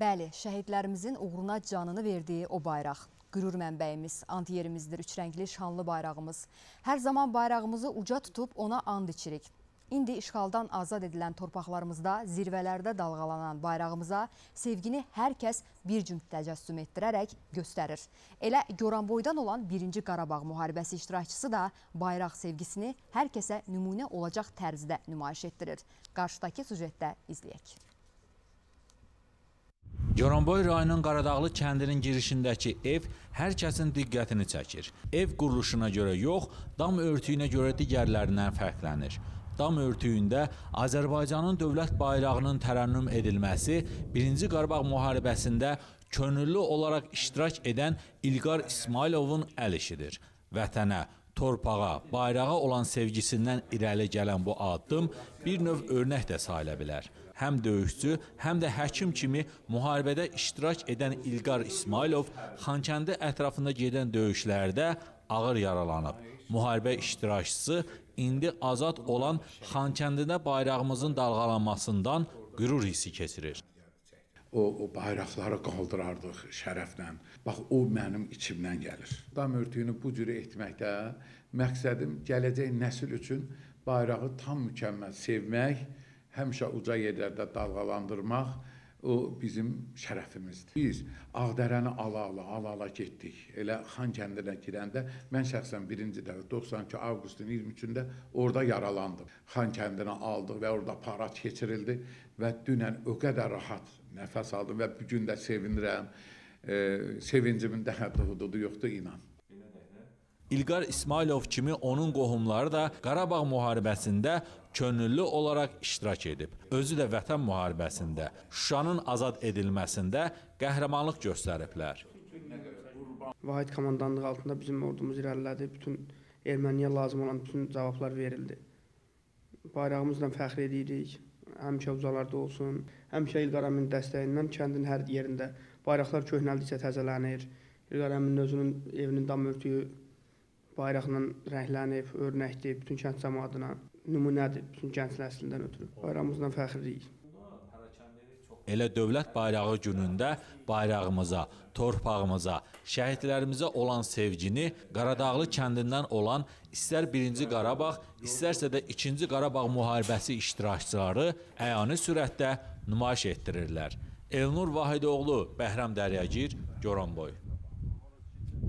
Bəli, şəhidlərimizin uğruna canını verdiyi o bayraq. Qürur mənbəyimiz, ant yerimizdir, üçrəngli şanlı bayrağımız. Hər zaman bayrağımızı uca tutub ona and içirik. İndi işğaldan azad edilən torpaqlarımızda, zirvələrdə dalğalanan bayrağımıza sevgini hər kəs bir cüt təcəssüm etdirərək göstərir. Elə Goranboydan olan 1-ci Qarabağ müharibəsi iştirakçısı da bayraq sevgisini hər kəsə nümunə olacaq tərzdə nümayiş etdirir. Qarşıdakı süjetdə izləyək. Goranboy rayonunun Qaradağlı kəndinin girişindəki ev hər kəsin diqqətini çəkir. Ev quruluşuna görə yox, dam örtüyünə görə digərlərindən fərqlənir. Dam örtüyündə Azərbaycanın dövlət bayrağının tərənnüm edilməsi 1-ci Qarabağ müharibəsində könüllü olaraq iştirak edən İlqar İsmayılovun əl işidir. Vətənə, torpağa, bayrağa olan sevgisindən irəli gələn bu addım bir növ örnək də sayıla bilər. Həm döyüşçü, həm də həkim kimi müharibədə iştirak edən İlqar İsmayılov Xankəndi ətrafında gedən döyüşlərdə ağır yaralanıb. Müharibə iştirakçısı indi azad olan Xankəndidə bayrağımızın dalğalanmasından qürur hissi keçirir. O bayraqları qaldırardıq şərəflə. Bax, o mənim içimdən gəlir. Dam örtüyünü bu cür etməkdə məqsədim gələcək nəsil üçün bayrağı tam mükəmməl sevmək, həmişə uca yerlərdə dalğalandırmaq, o bizim şərəfimizdir. Biz Ağdərəni ala-ala getdik. Elə Xankəndinə girəndə mən şəxsən 1-ci dəfə 92 avqustun 23-də orada yaralandım. Xankəndinə aldıq və orada parad keçirildi və dünən o qədər rahat nəfəs aldım və bu gün də sevinirəm. Sevincimin də həddi hududu yoxdur, inan. İlqar İsmayılov kimi onun qohumları da Qarabağ müharibəsində könüllü olaraq iştirak edib. Özü də Vətən müharibəsində, Şuşanın azad edilməsində qəhrəmanlıq göstəriblər. Vahid komandanlığı altında bizim ordumuz irəlilədi. Bütün Erməniyə lazım olan bütün cavablar verildi. Bayrağımızla fəxr edirik. Həmişə ucalarda olsun. Həmişə İlqar Əmin dəstəyindən kəndin hər yerində bayraqlar köhnəldikcə təzələnir. İlqar Əmin özünün evinin dam örtüyü bayraqla rənglənib, örnəkdir bütün kənd cəmaatına, nümunədir bütün gənc nəslindən ötürü. Bayrağımızla fəxrliyik. Elə dövlət bayrağı günündə bayrağımıza, torpağımıza, şəhidlərimizə olan sevgini Qaradağlı kəndindən olan istər 1-ci Qarabağ, istərsə də 2-ci Qarabağ müharibəsi iştirakçıları əyani sürətdə nümayiş etdirirlər. Elnur Vahidoğlu, Bəhram Dəryagir, Goranboy.